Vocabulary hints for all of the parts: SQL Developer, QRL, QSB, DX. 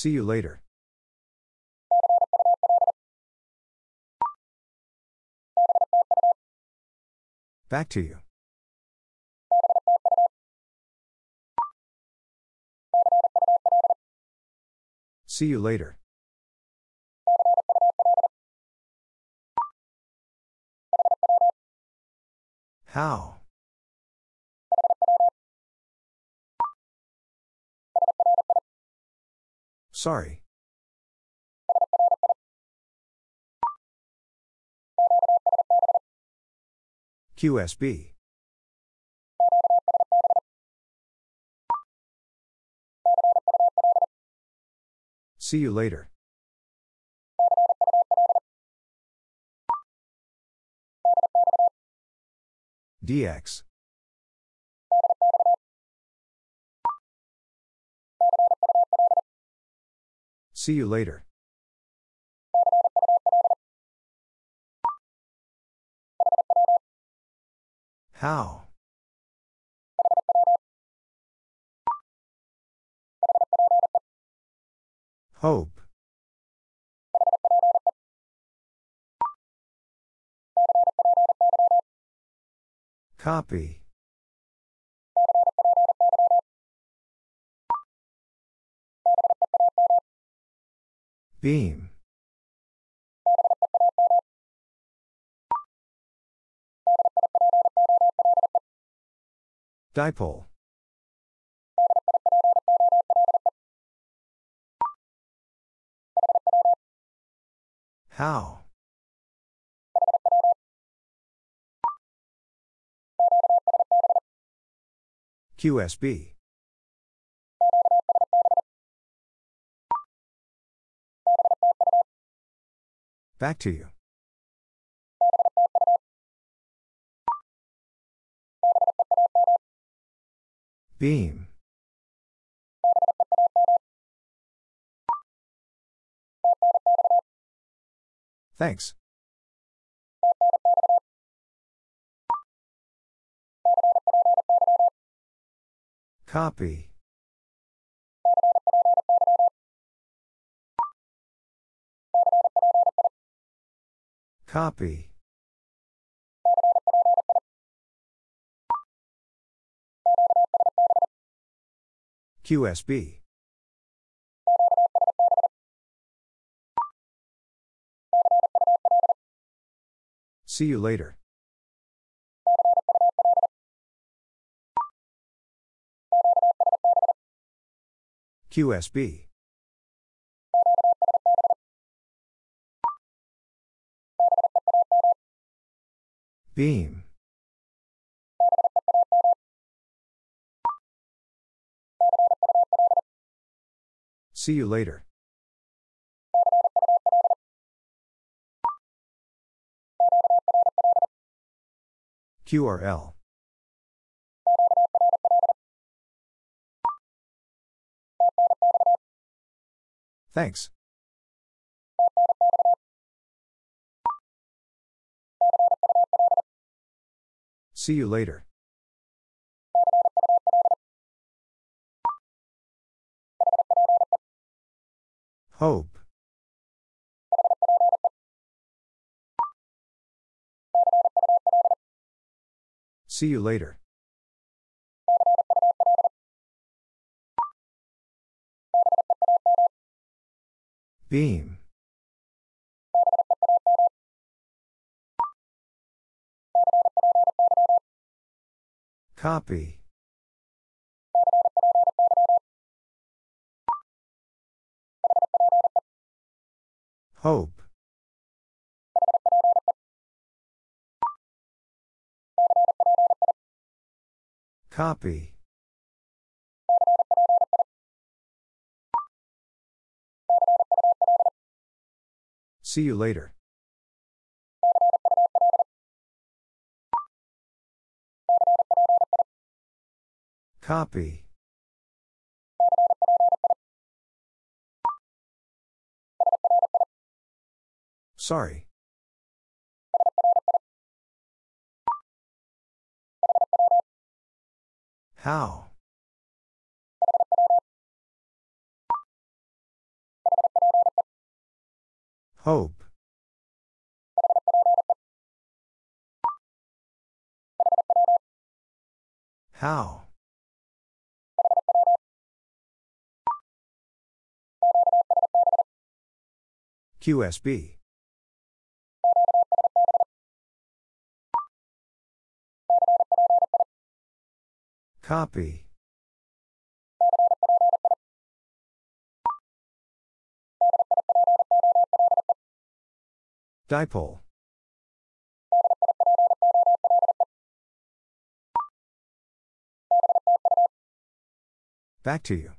See you later. Back to you. See you later. How? Sorry. QSB. See you later. DX. See you later. How? Hope. Copy. Beam. Dipole. How? QSB. Back to you. Beam. Thanks. Copy. Copy. QSB. See you later. QSB. Beam. See you later. QRL. Thanks. See you later. Hope. See you later. Beam. Copy. Hope. Copy. See you later. Copy. Sorry. How? Hope. How? QSB. Copy. Dipole. Back to you.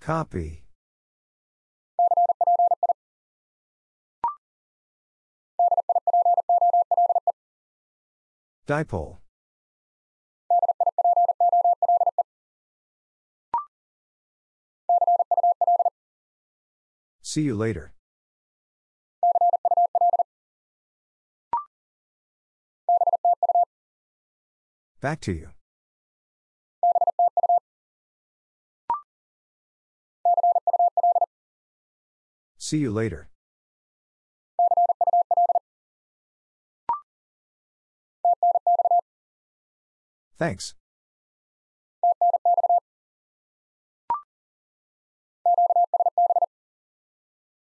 Copy. Dipole. See you later. Back to you. See you later. Thanks.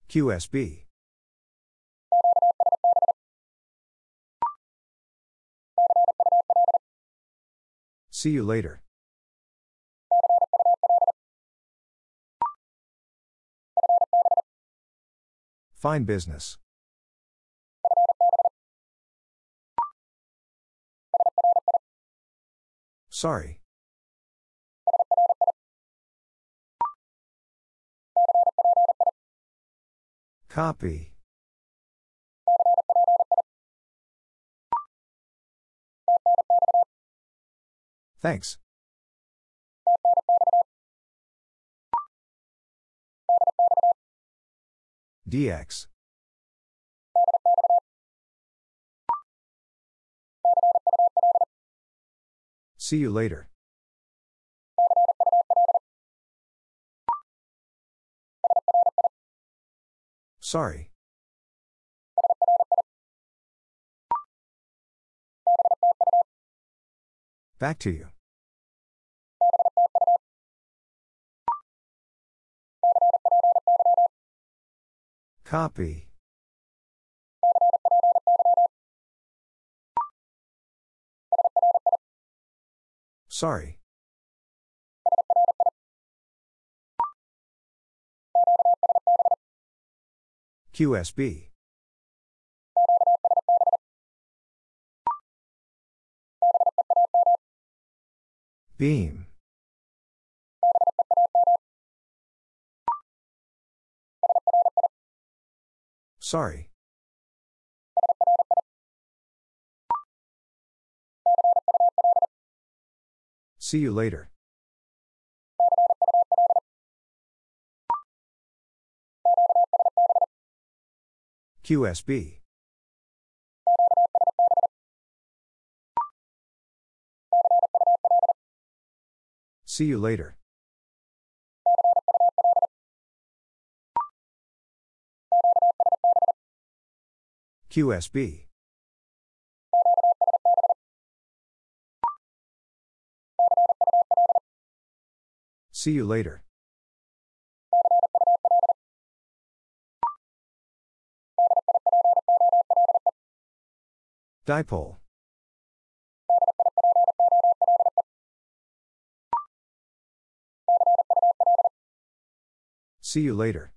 QSB. See you later. Fine business. Sorry. Copy. Thanks. DX. See you later. Sorry. Back to you. Copy. Sorry. QSB. Beam. Sorry. See you later. QSB. See you later. QSB. See you later. Dipole. See you later.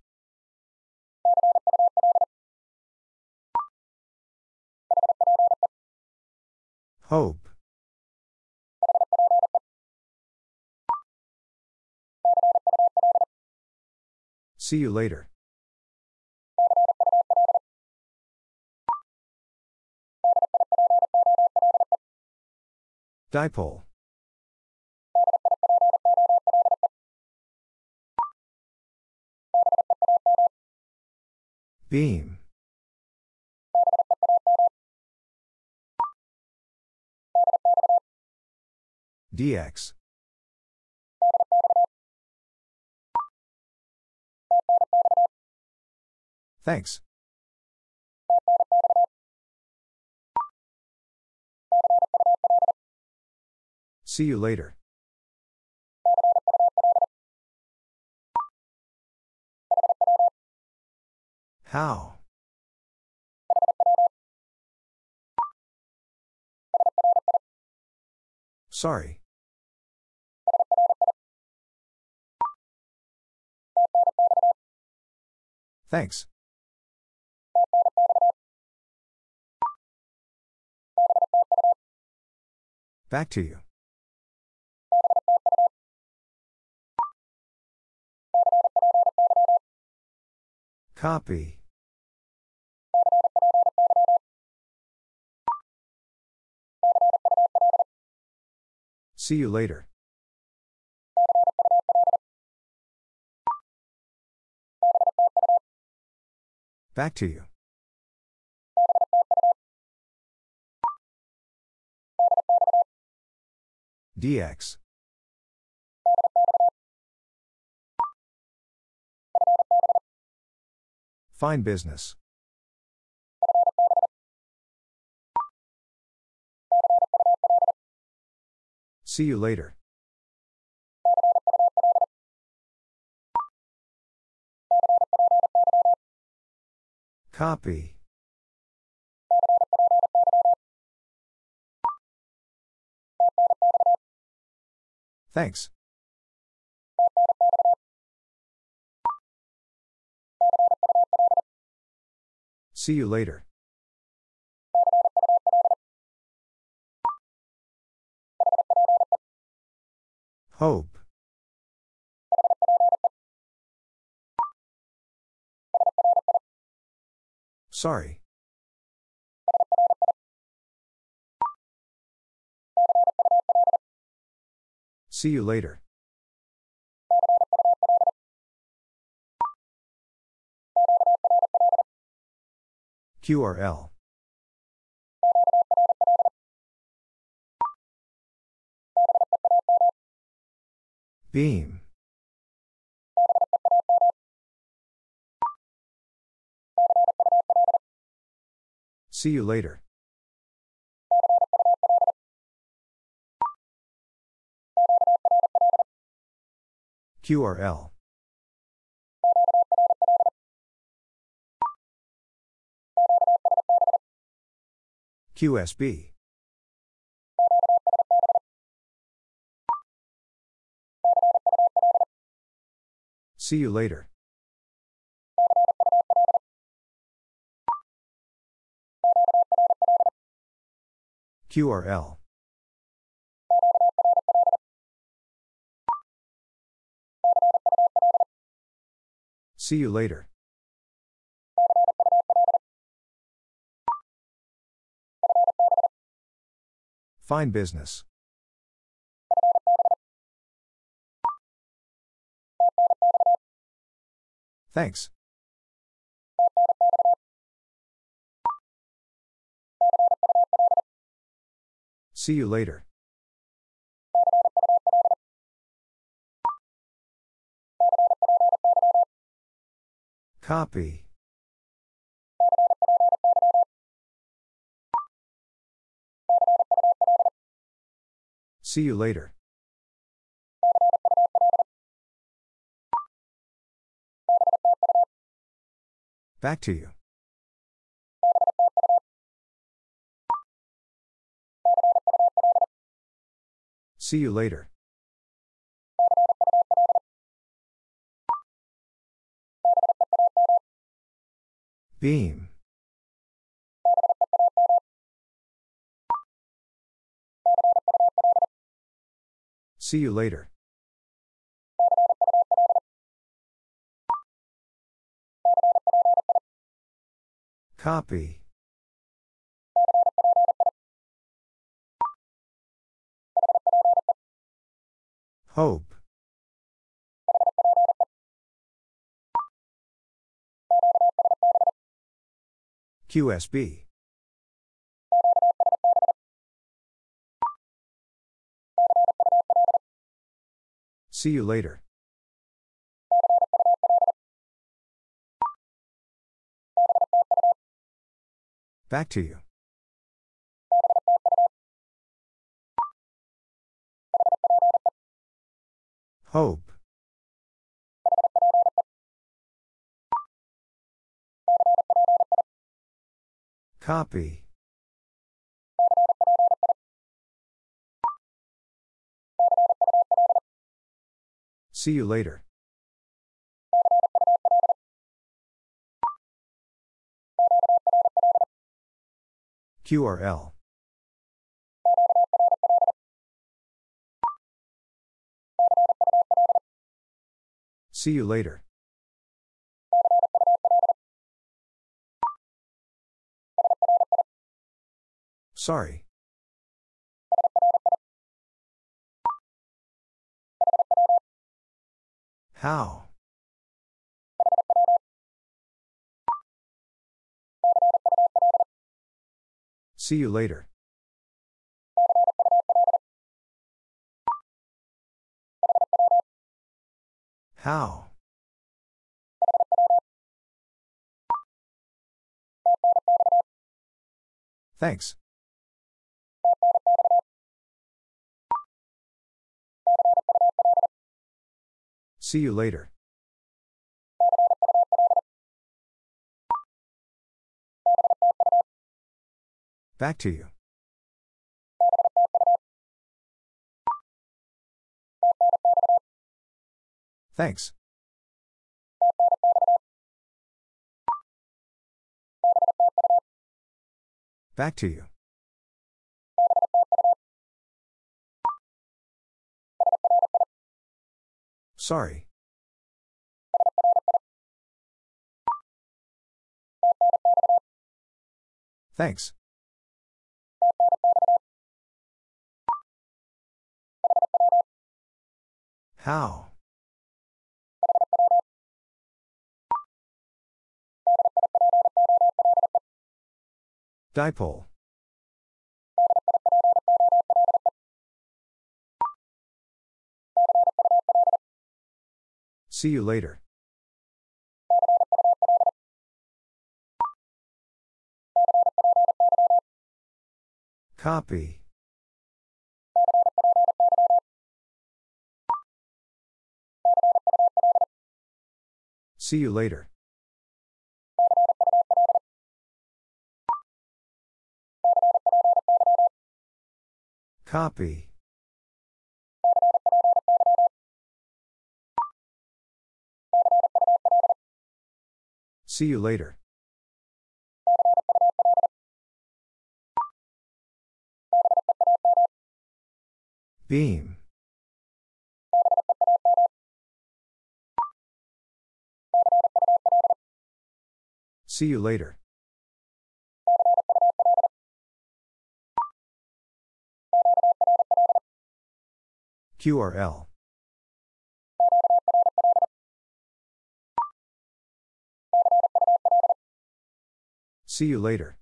Hope. See you later. Dipole. Beam. DX. Thanks. See you later. How? Sorry. Thanks. Back to you. Copy. See you later. Back to you. DX. Fine business. See you later. Copy. Thanks. See you later. Hope. Sorry. See you later. QRL. Beam. See you later. QRL. QSB. See you later. QRL. See you later. Fine business. Thanks. See you later. Copy. See you later. Back to you. See you later. Beam. See you later. Copy. Hope. QSB. See you later. Back to you. Hope. Copy. See you later. QRL. See you later. Sorry. How? See you later. How? Thanks. See you later. Back to you. Thanks. Back to you. Sorry. Thanks. How? Dipole. See you later. Copy. See you later. Copy. See you later. Beam. See you later. QRL. See you later.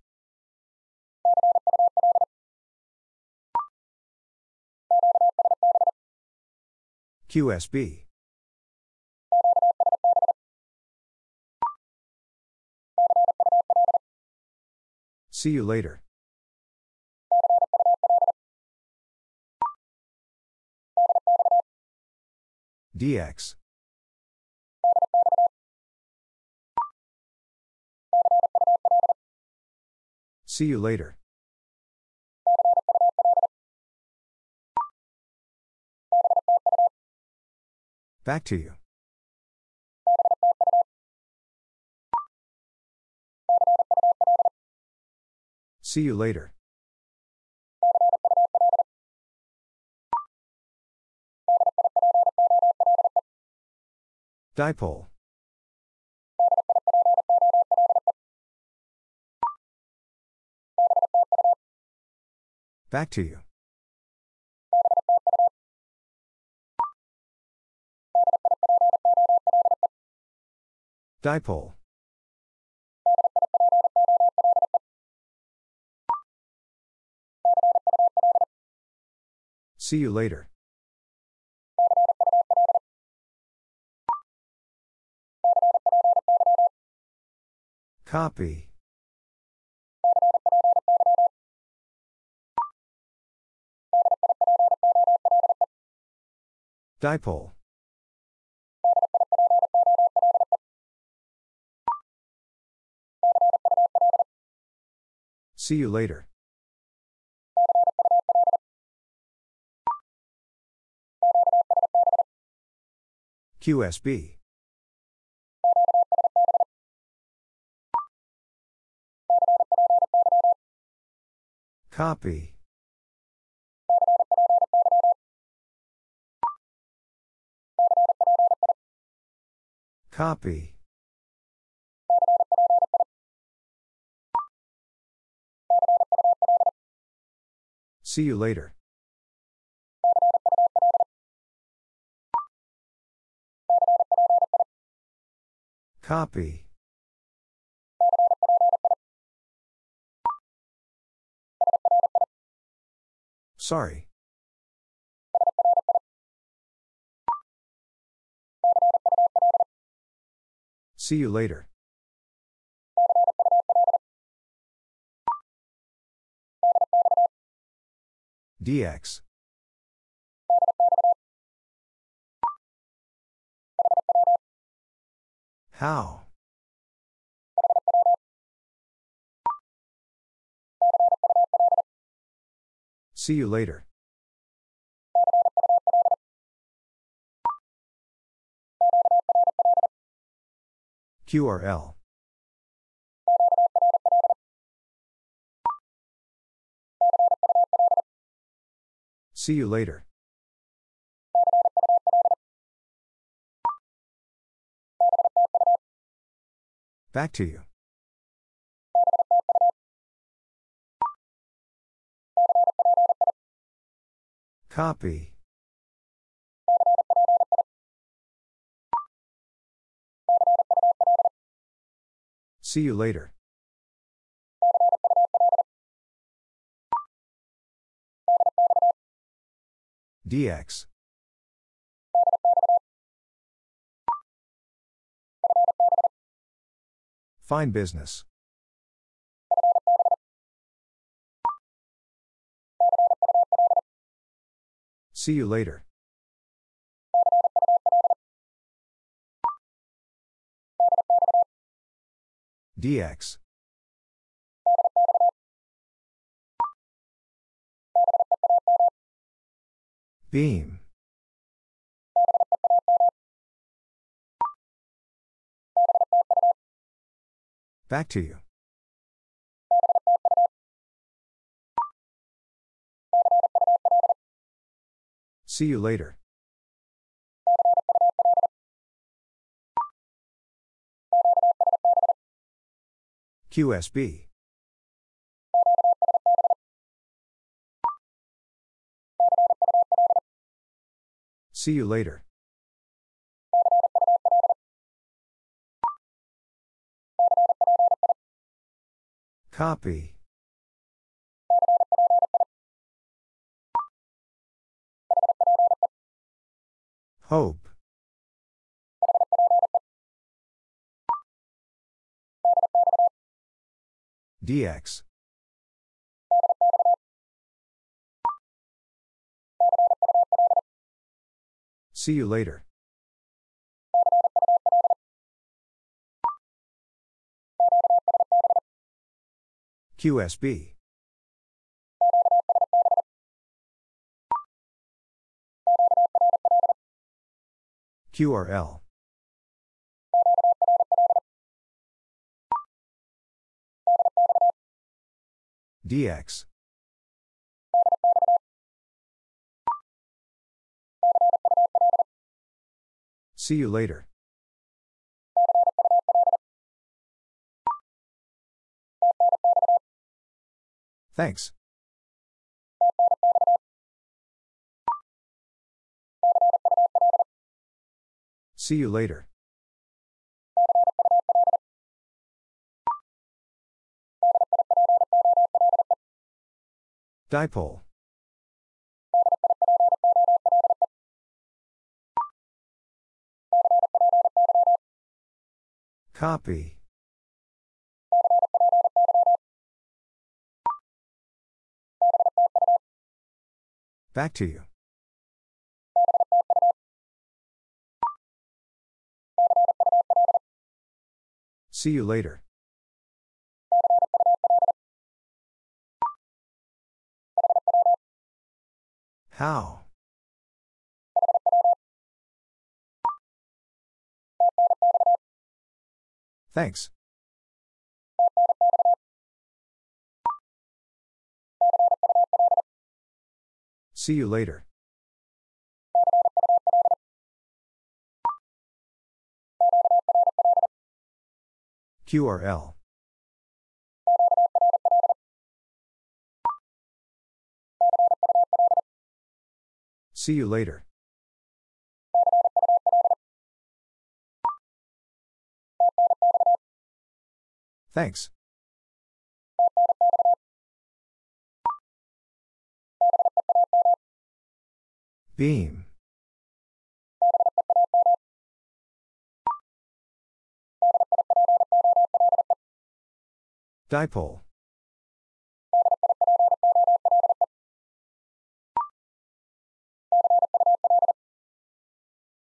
QSB. See you later. DX. See you later. Back to you. See you later. Dipole. Back to you. Dipole. See you later. Copy. Dipole. See you later. QSB. Copy. Copy. See you later. Copy. Sorry. See you later. DX. How? See you later. QRL. See you later. Back to you. Copy. See you later. DX. Fine business. See you later. DX. Beam. Back to you. See you later. QSB. See you later. Copy. Hope. DX. See you later. QSB. QRL. DX. See you later. Thanks. See you later. Dipole. Copy. Back to you. See you later. How? Thanks. See you later. QRL. See you later. Thanks. Beam. Dipole.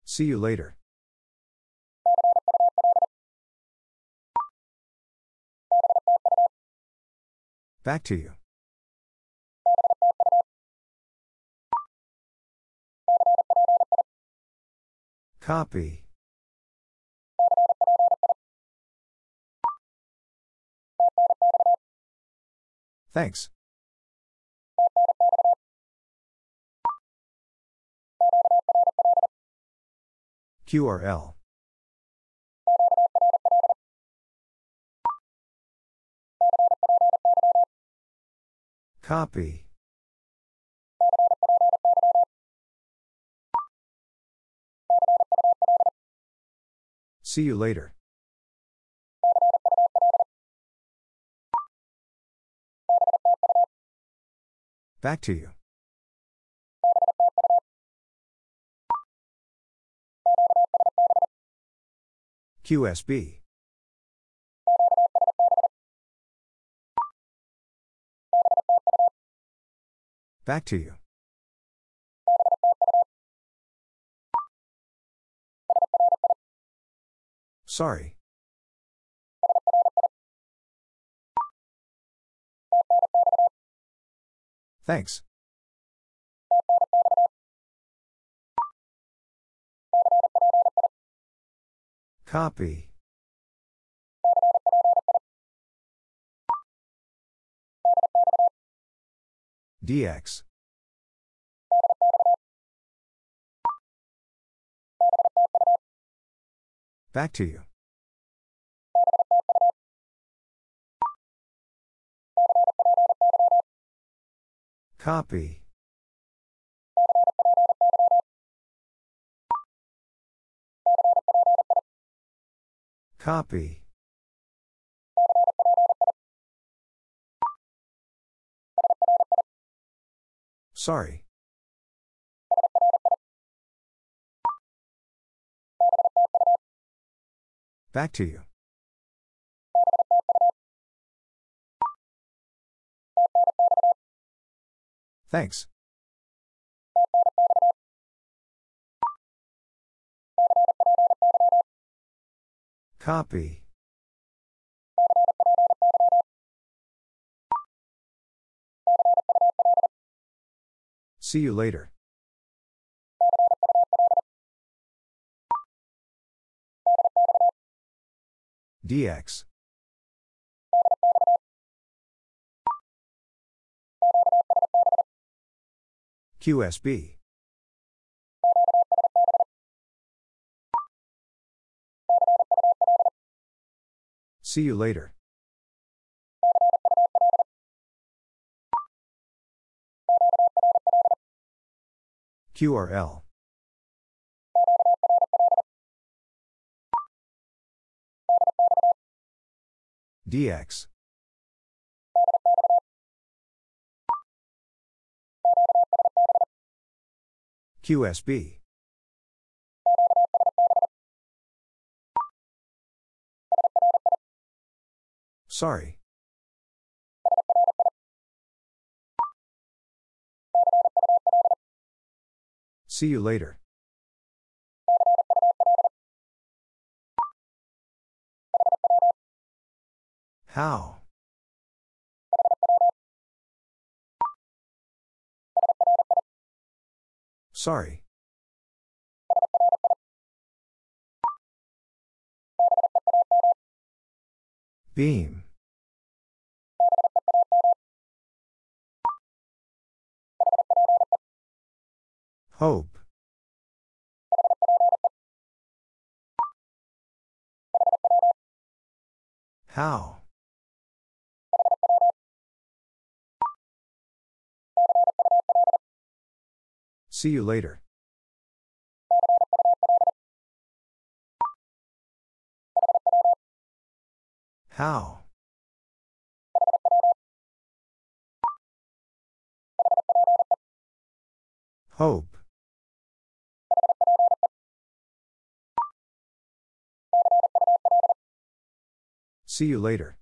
See you later. Back to you. Copy. Thanks. QRL. Copy. See you later. Back to you. QSB. Back to you. Sorry. Thanks. Copy. DX. Back to you. Copy. Copy. Sorry. Back to you. Thanks. Copy. See you later. DX. QSB. See you later. QRL. DX. QSB. Sorry. See you later. How? Sorry. Beam. Hope. How? See you later. How? Hope. See you later.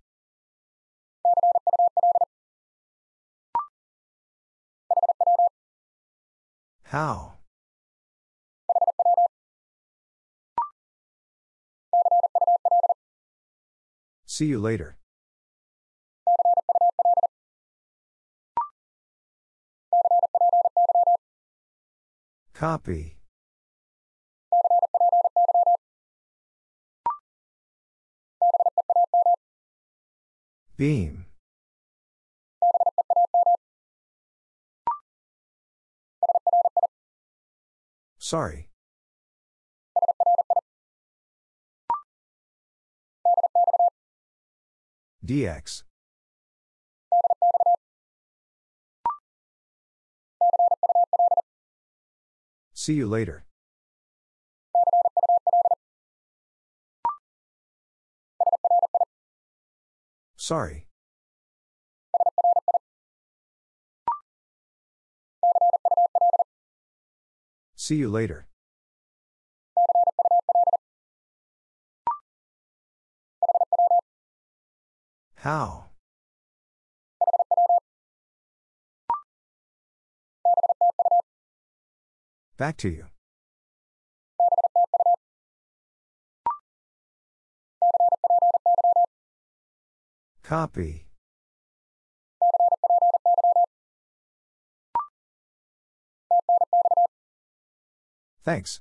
How? See you later. Copy. Beam. Sorry. DX. See you later. Sorry. See you later. How? Back to you. Copy. Thanks.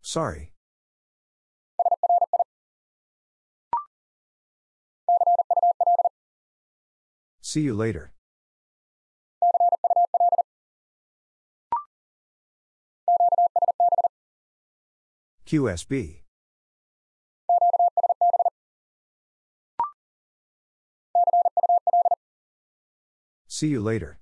Sorry. See you later. QSB. See you later.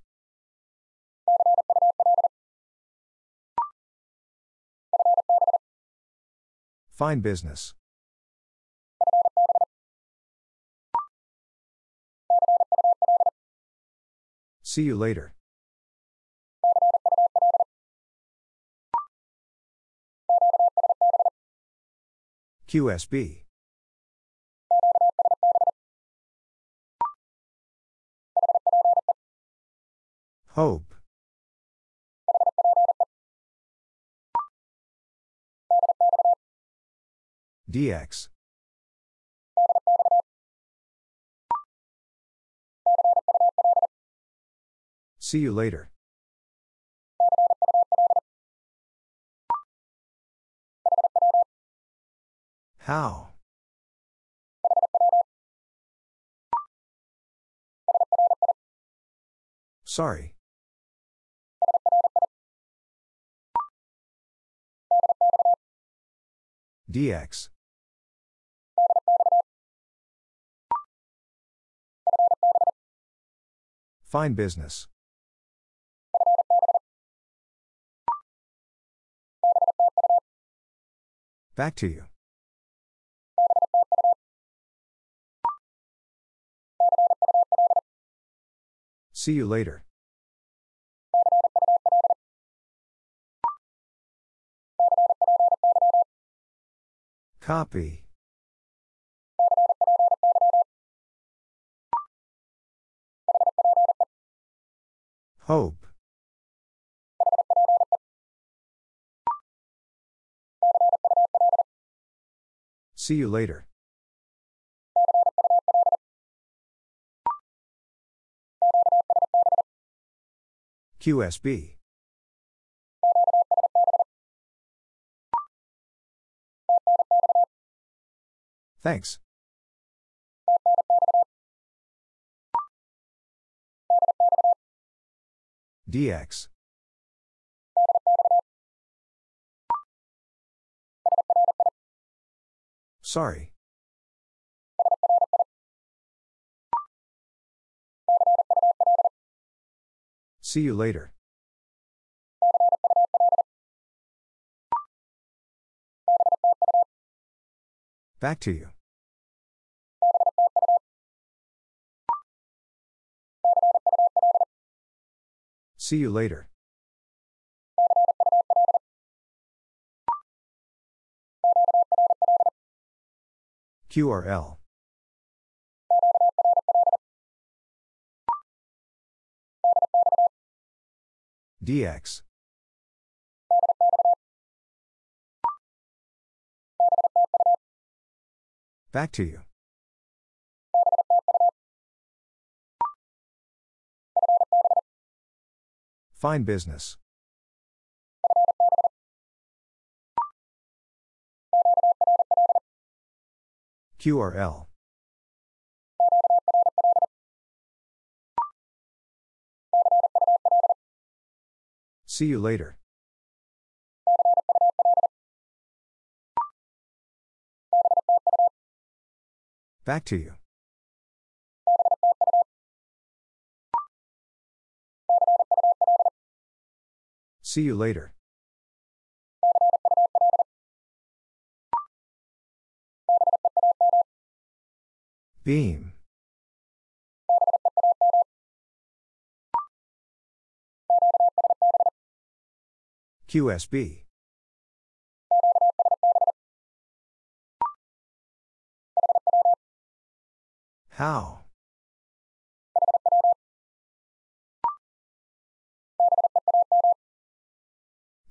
Fine business. See you later. QSB. Hope. DX. See you later. How? Sorry. DX. Fine business. Back to you. See you later. Copy. Hope. See you later. QSB. Thanks. DX. Sorry. See you later. Back to you. See you later. QRL. DX. Back to you. Fine business. QRL. See you later. Back to you. See you later. Beam. QSB. How?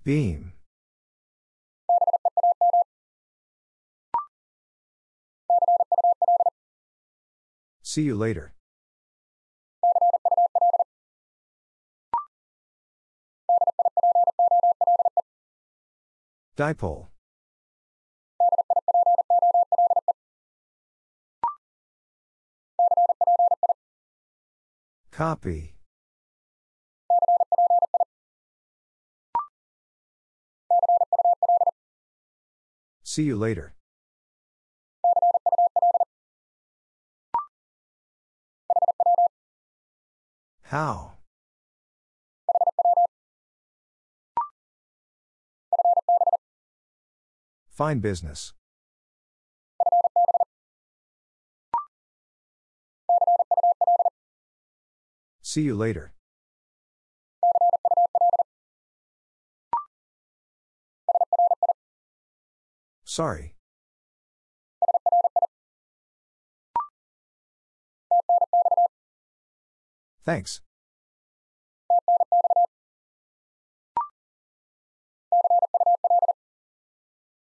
Beam. See you later. Dipole. Copy. See you later. How? Fine business. See you later. Sorry. Thanks.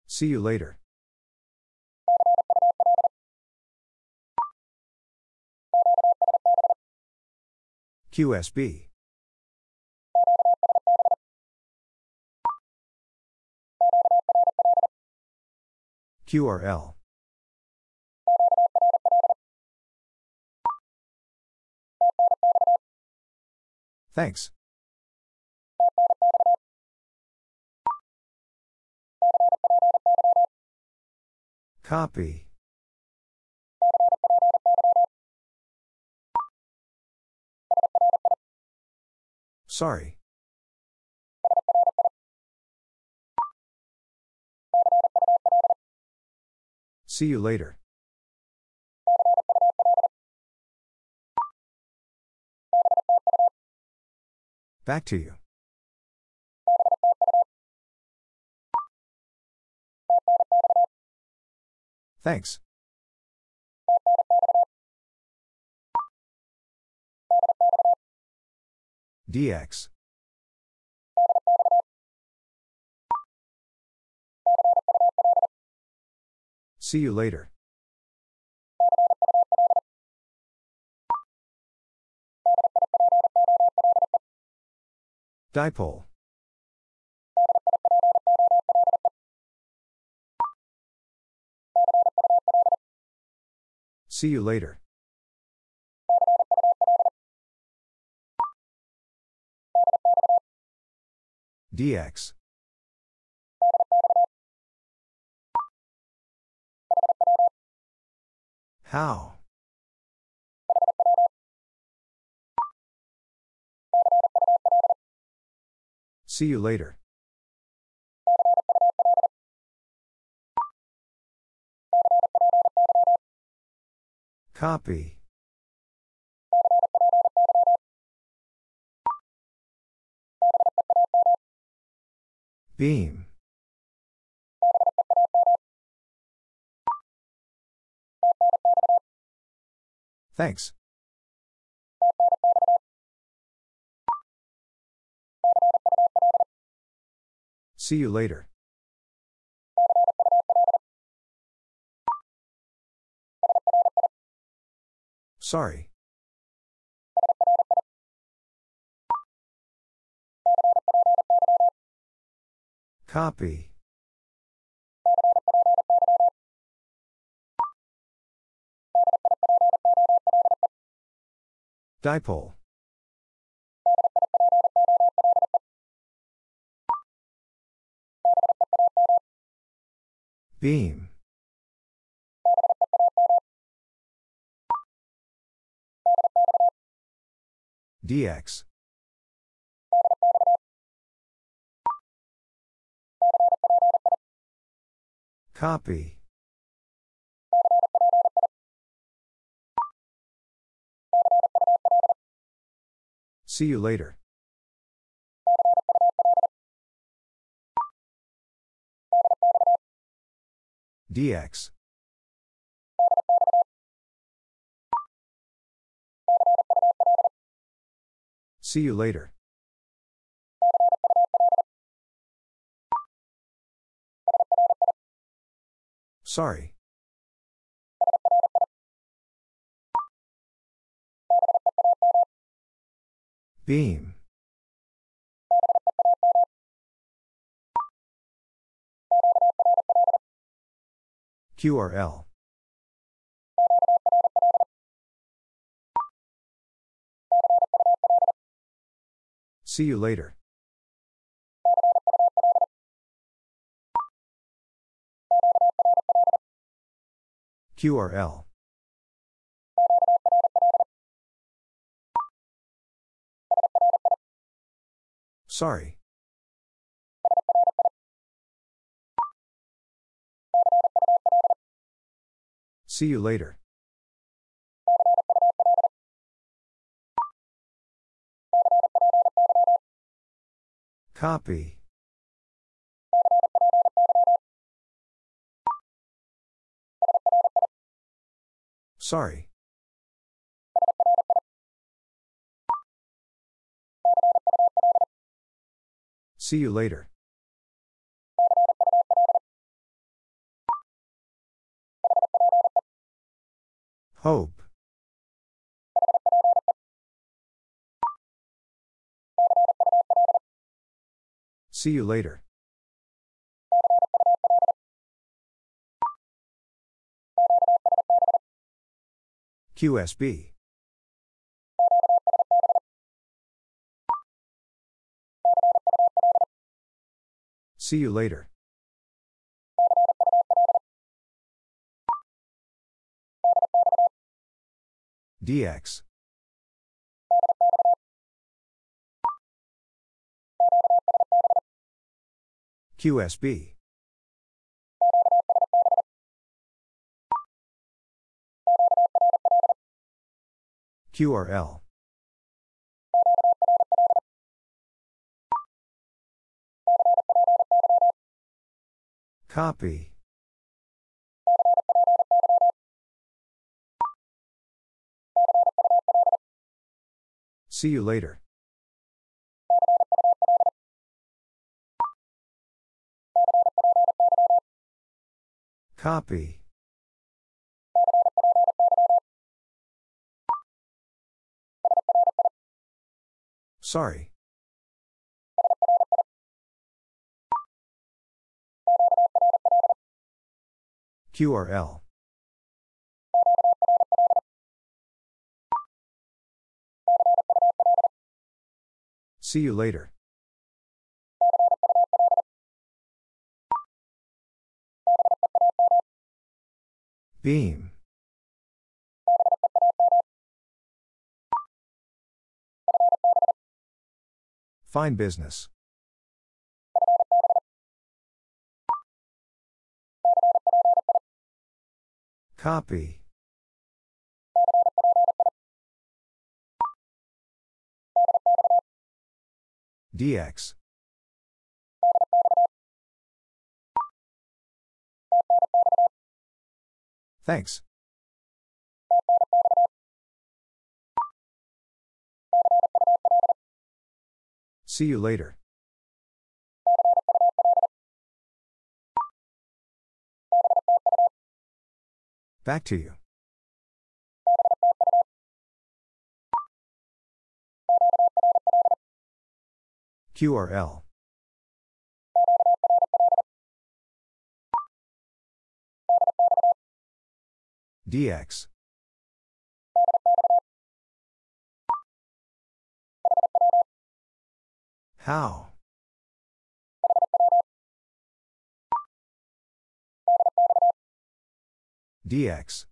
See you later. QSB. QRL. Thanks. Copy. Sorry. See you later. Back to you. Thanks. DX. See you later. Dipole. See you later. DX. How? See you later. Copy. Beam. Thanks. See you later. Sorry. Copy. Dipole. Beam. DX. Copy. See you later. DX. See you later. Sorry. Beam. QRL. See you later. QRL. Sorry. See you later. Copy. Sorry. See you later. Hope. See you later. QSB. See you later. DX. QSB. QRL. Copy. See you later. Copy. Sorry. QRL. See you later. Beam. Fine business. Copy. DX. Thanks. See you later. Back to you. QRL. DX. How? DX.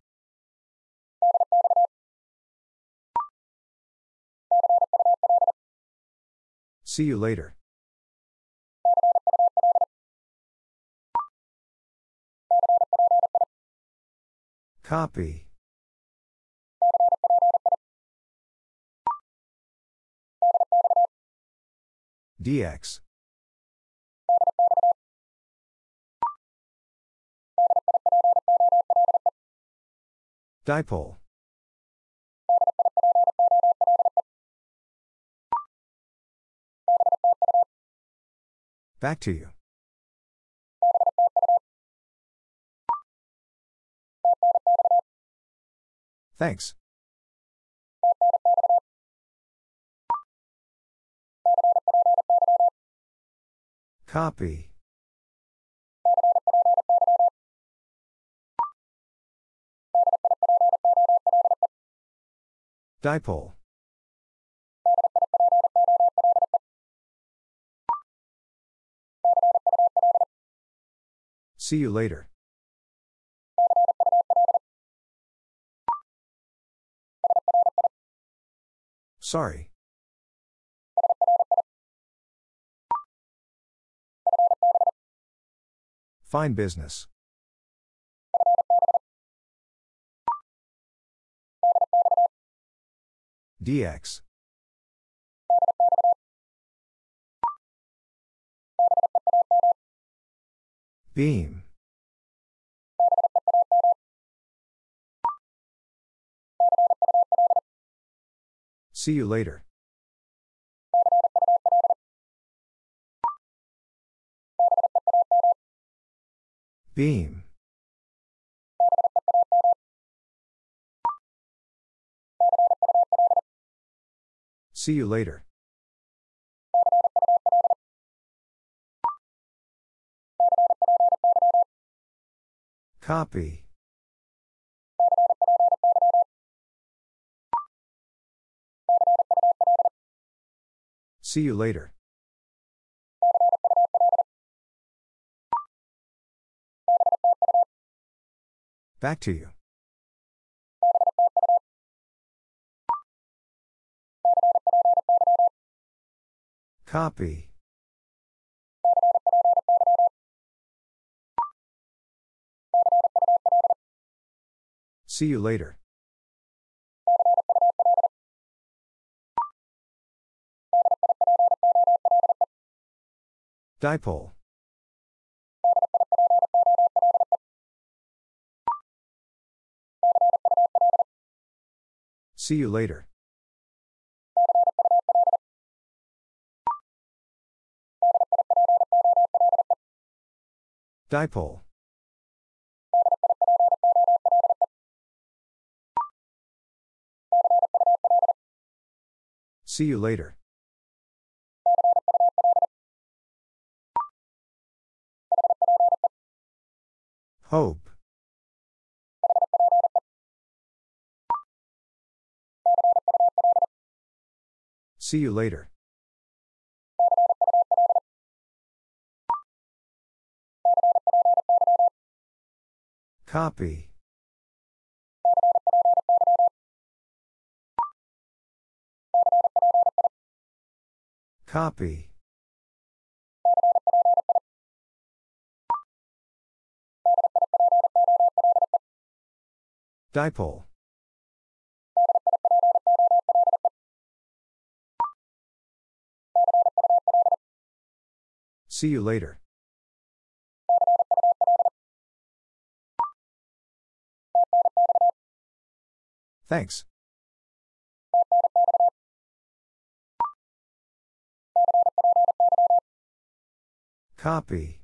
See you later. Copy. DX. Dipole. Back to you. Thanks. Copy. Dipole. See you later. Sorry. Fine business. DX. Beam. See you later. Beam. See you later. Copy. See you later. Back to you. Copy. See you later. Dipole. See you later. Dipole. See you later. Hope. See you later. Copy. Copy. Dipole. See you later. Thanks. Copy.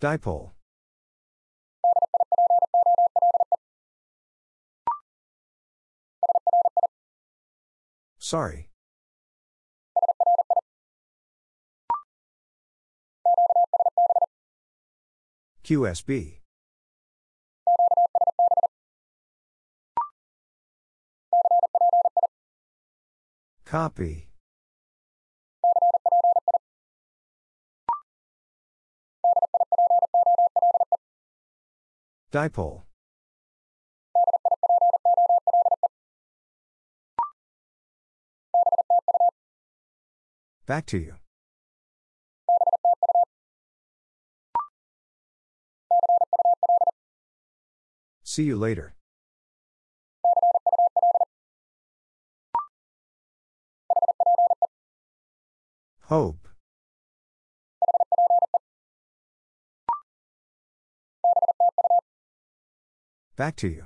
Dipole. Sorry. QSB. Copy. Dipole. Back to you. See you later. Hope. Back to you.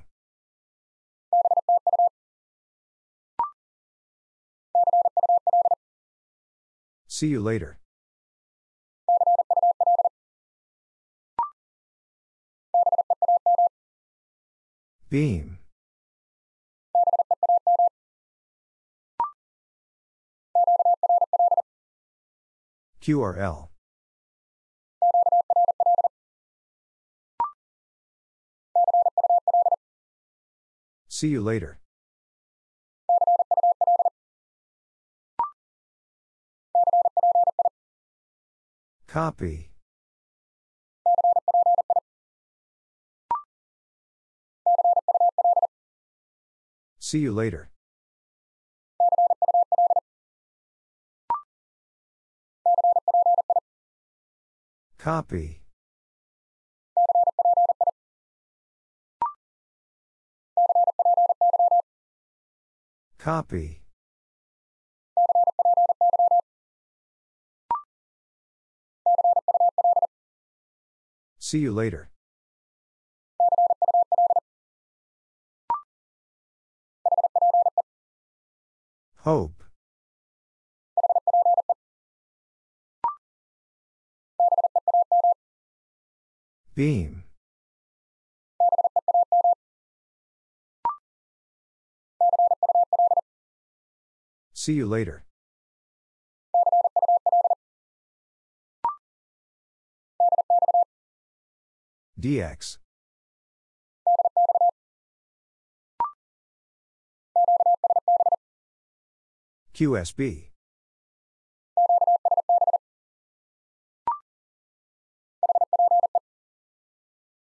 See you later. Beam. QRL. See you later. Copy. See you later. Copy. Copy. See you later. Hope. Beam. See you later. DX. QSB.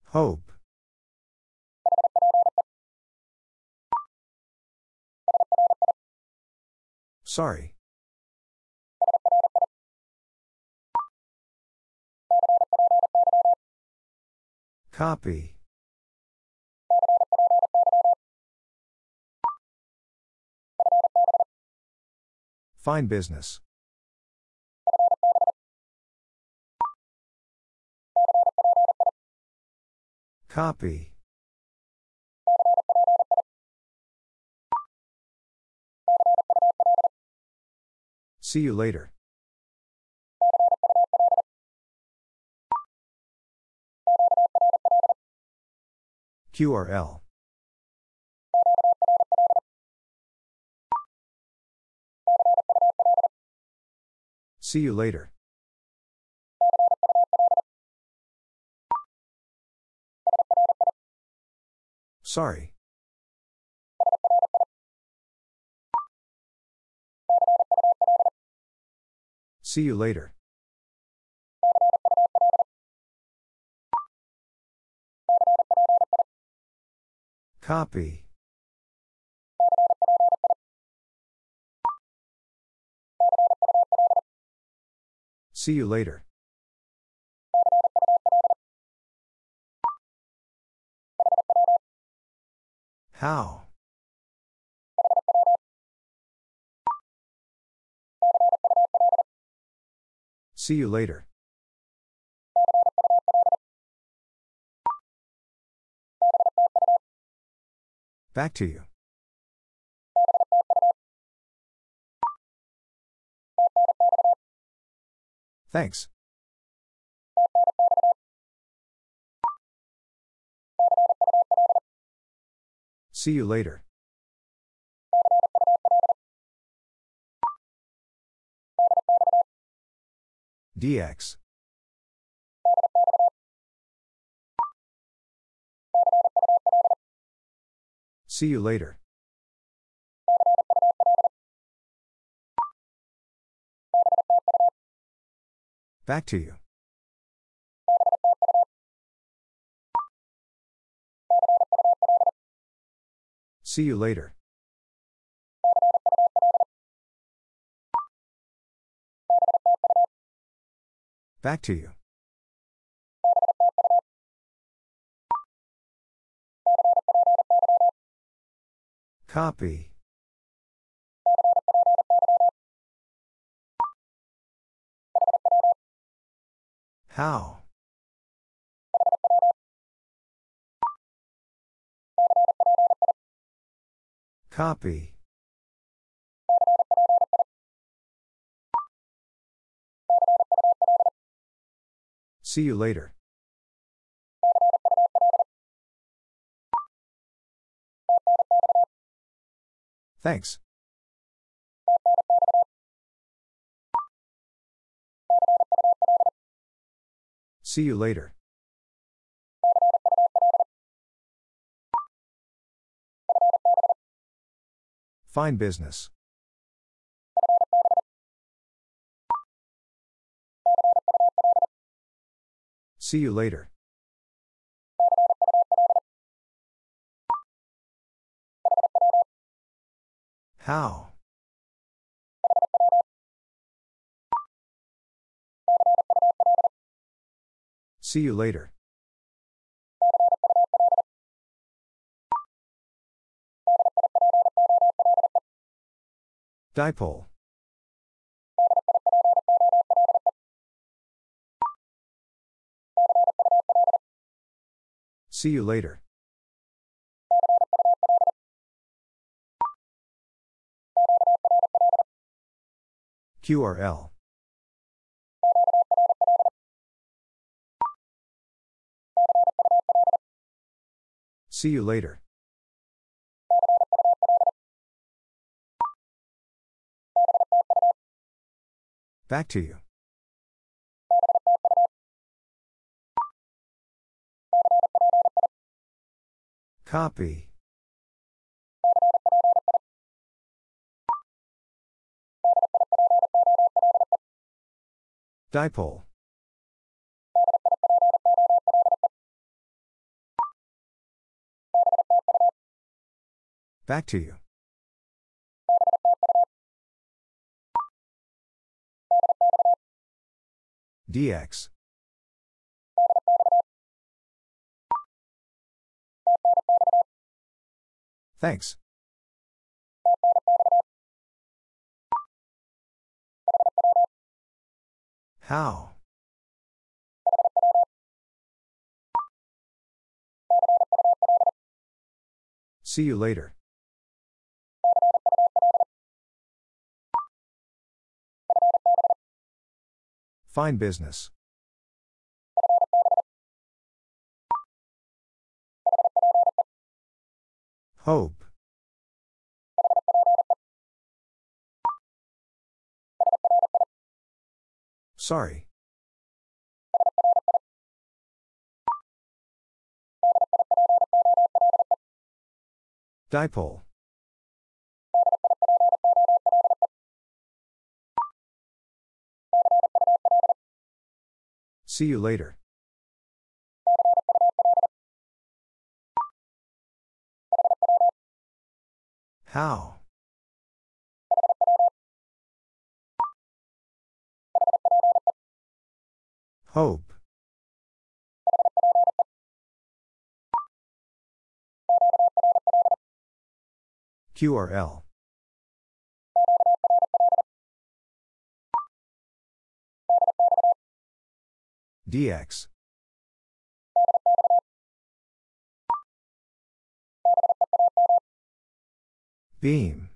Hope. Sorry. Copy. Fine business. Copy. See you later. QRL. See you later. Sorry. See you later. Copy. See you later. How? See you later. Back to you. Thanks. See you later. DX. See you later. Back to you. See you later. Back to you. Copy. How? Copy. See you later. Thanks. See you later. Fine business. See you later. How? See you later. Dipole. See you later. QRL. See you later. Back to you. Copy. Dipole. Back to you. DX. Thanks. How? See you later. Fine business. Hope. Sorry. Dipole. See you later. How? Hope. QRL. DX. Beam.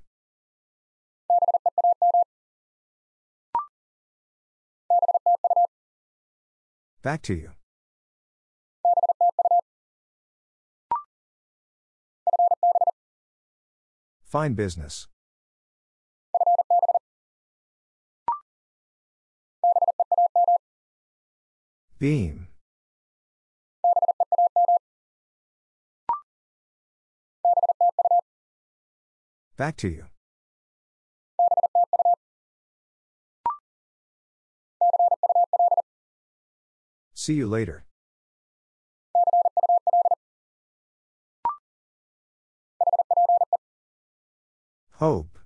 Back to you. Fine business. Beam. Back to you. See you later. Hope.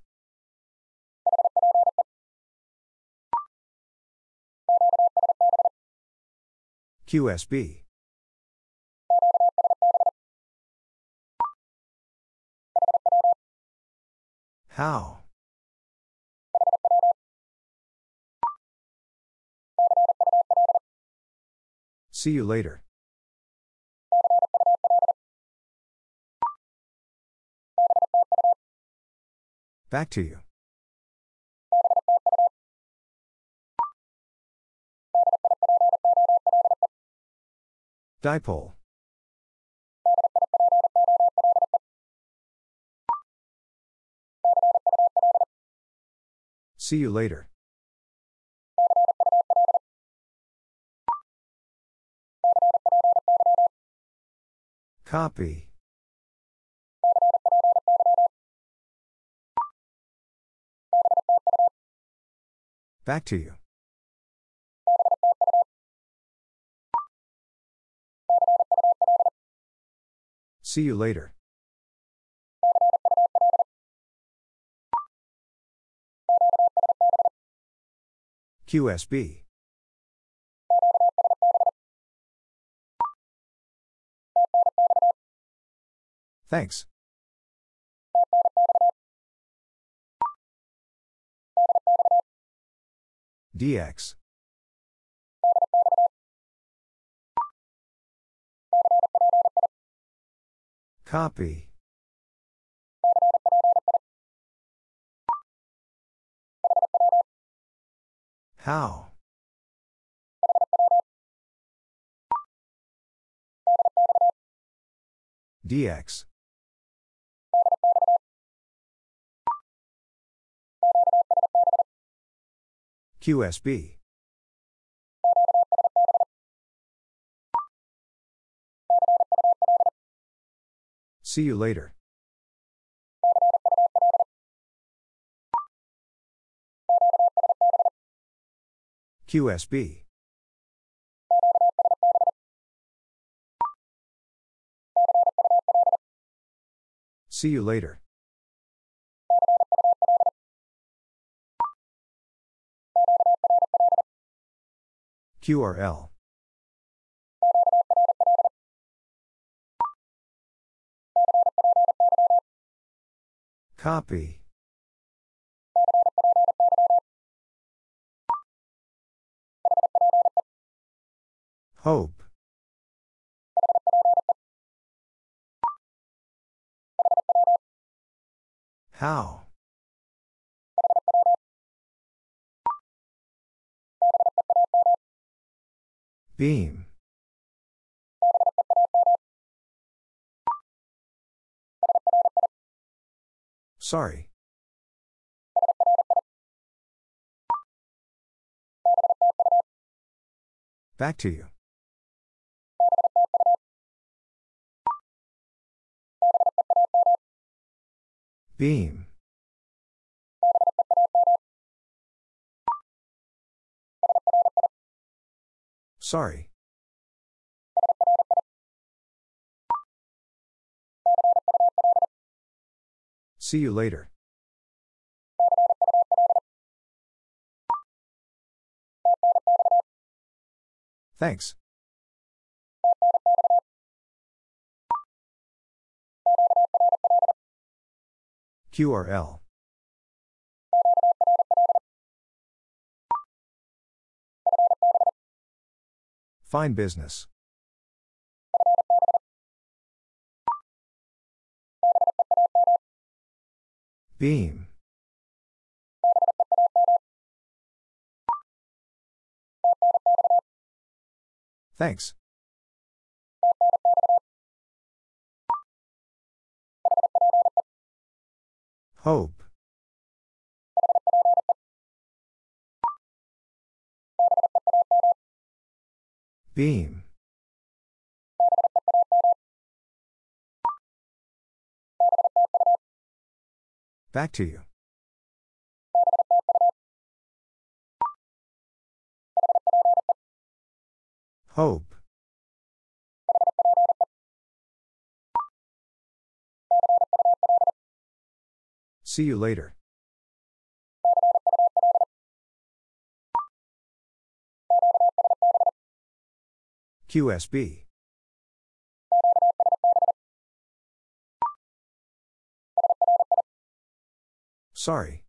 QSB. How? See you later. Back to you. Dipole. See you later. Copy. Back to you. See you later. QSB. Thanks. DX. Copy. How? DX. QSB. See you later. QSB. See you later. QRL. Copy. Hope. How? Beam. Sorry. Back to you. Beam. Sorry. See you later. Thanks. QRL. Fine business. Beam. Thanks. Hope. Beam. Back to you. Hope. See you later. QSB. Sorry.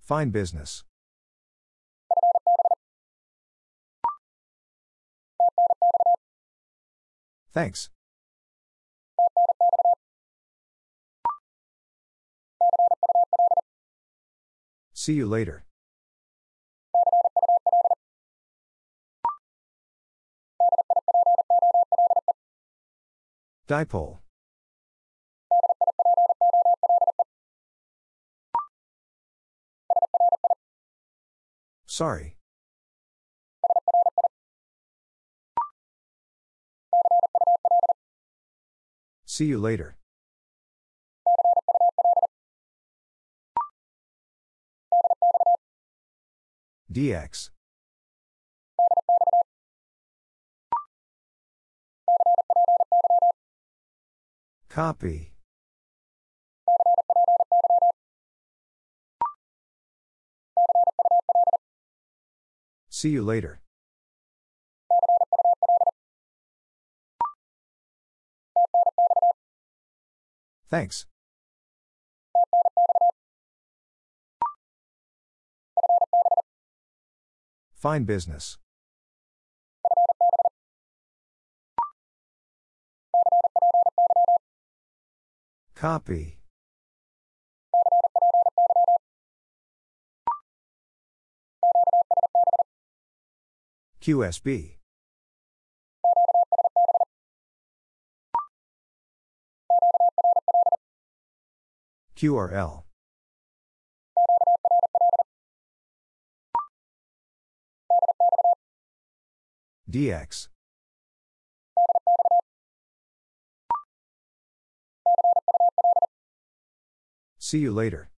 Fine business. Thanks. See you later. Dipole. Sorry. See you later. DX. Copy. See you later. Thanks. Fine business. Copy. QSB. QRL. DX. See you later.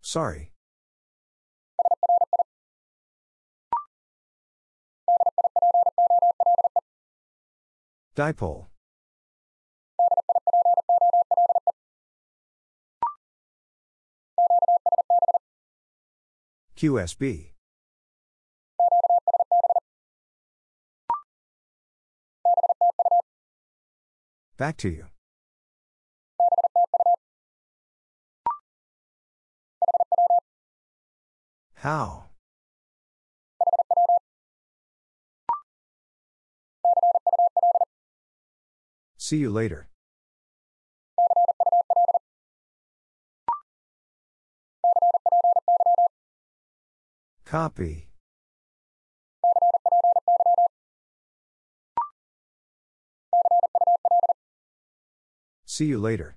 Sorry. Dipole. QSB. Back to you. How? See you later. Copy. See you later.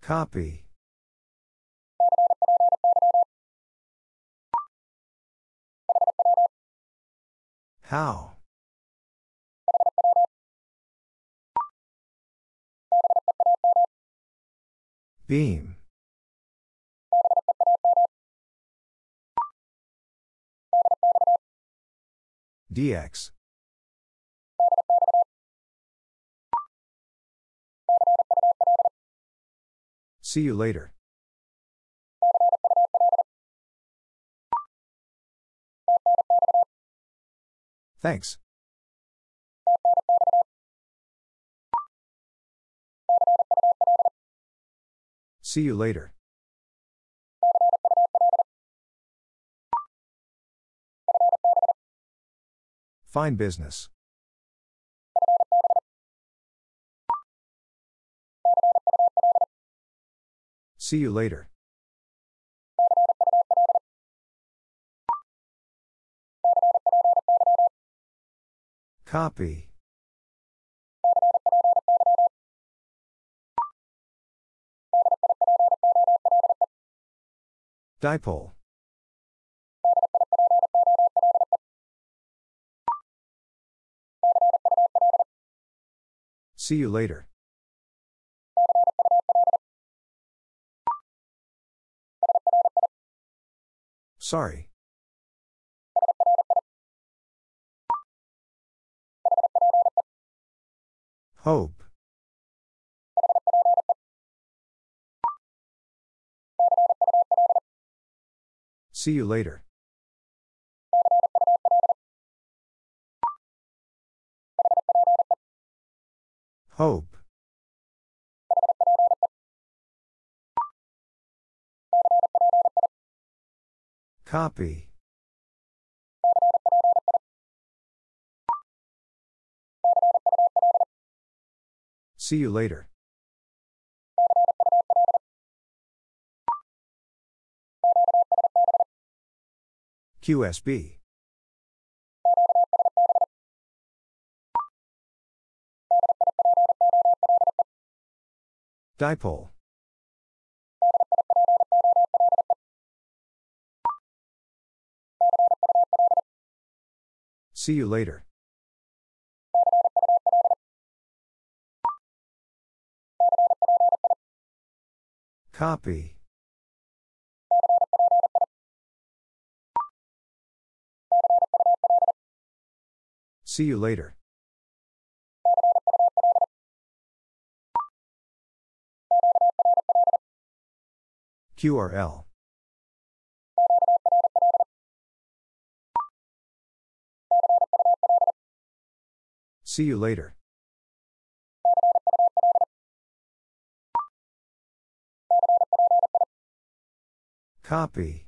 Copy. How? Beam. DX. See you later. Thanks. See you later. Fine business. See you later. Copy. Dipole. See you later. Sorry. Hope. See you later. Hope. Copy. See you later. QSB. Dipole. See you later. Copy. See you later. QRL. See you later. Copy.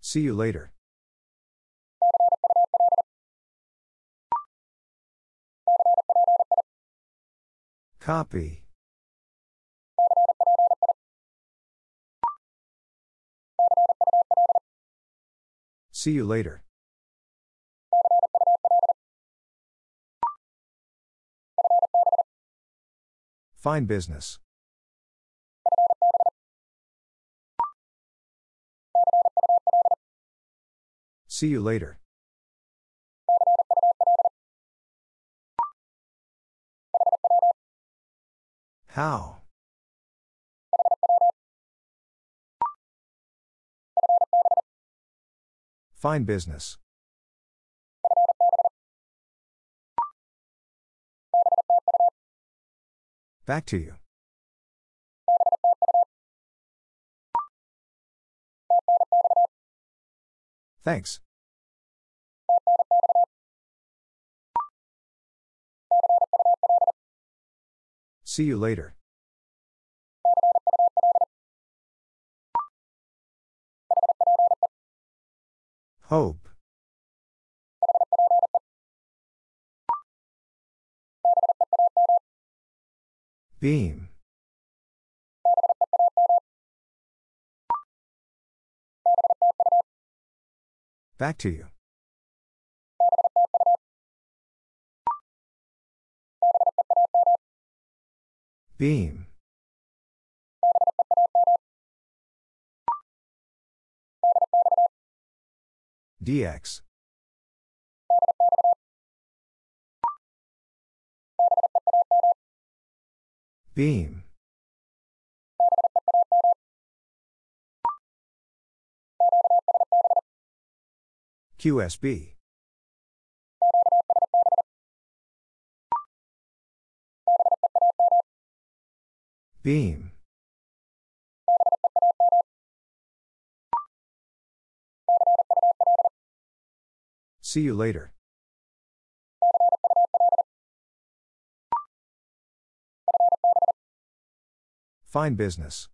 See you later. Copy. See you later. Fine business. See you later. How? Fine business. Back to you. Thanks. See you later. Hope. Beam. Back to you. Beam. DX. Beam. QSB. Beam. See you later. Fine business.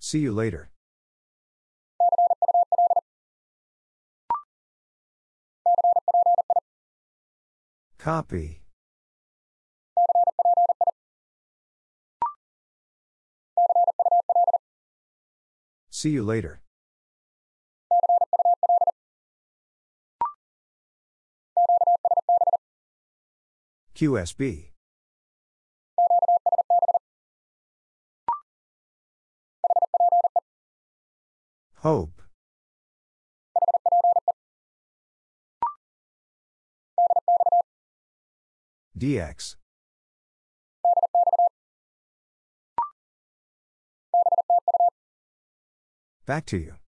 See you later. Copy. See you later. QSB. Hope. DX. Back to you.